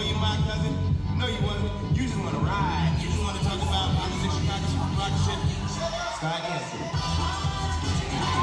Oh, you my cousin? No, you wasn't. You just want to ride. You just want to talk about politics, rock shit. Start dancing.